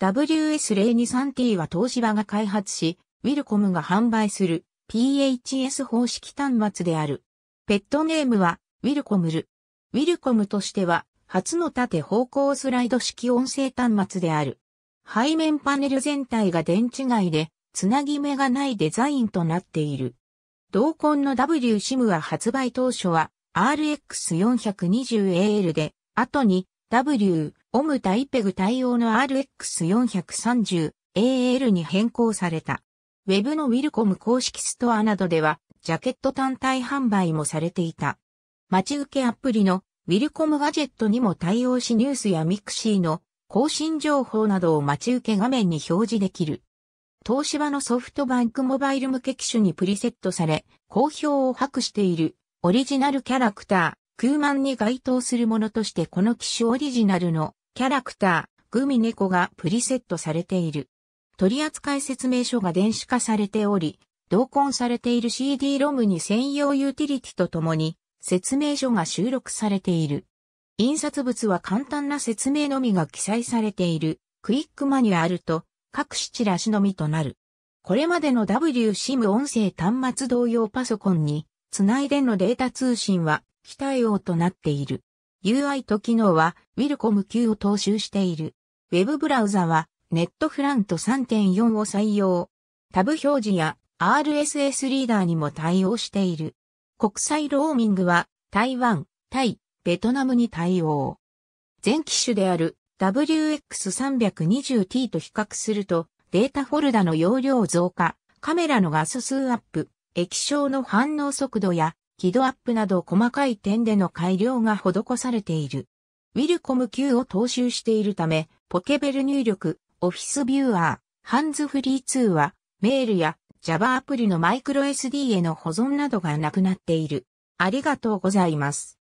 WS023T は東芝が開発し、WILLCOMが販売する PHS 方式端末である。ペットネームはWILLCOM LU。WILLCOMとしては初の縦方向スライド式音声端末である。背面パネル全体が電池外で、つなぎ目がないデザインとなっている。同梱の W-SIM は発売当初は RX420AL で、後に WOM Taipeg 対応の RX430AL に変更された。ウェブの WILLCOM 公式ストアなどでは、ジャケット単体販売もされていた。待ち受けアプリの WILLCOM ガジェットにも対応しニュースや mixi の更新情報などを待ち受け画面に表示できる。東芝のソフトバンクモバイル向け機種にプリセットされ、好評を博しているオリジナルキャラクター、クーマンに該当するものとしてこの機種オリジナルのキャラクター、グミネコがプリセットされている。取扱説明書が電子化されており、同梱されている CD-ROM に専用ユーティリティとともに説明書が収録されている。印刷物は簡単な説明のみが記載されているクイックマニュアルと各種チラシのみとなる。これまでの W-SIM 音声端末同様パソコンにつないでのデータ通信は非対応となっている。UI と機能は WILLCOM 級を踏襲している。ウェブブラウザはネットフラント 3.4 を採用。タブ表示や RSS リーダーにも対応している。国際ローミングは台湾、タイ、ベトナムに対応。前機種である WX320T と比較するとデータフォルダの容量増加、カメラの画素数アップ、液晶の反応速度や輝度アップなど細かい点での改良が施されている。WILLCOM Q を踏襲しているため、ポケベル入力、オフィスビューアー、ハンズフリー通話、メールや Java アプリの microSD への保存などがなくなっている。ありがとうございます。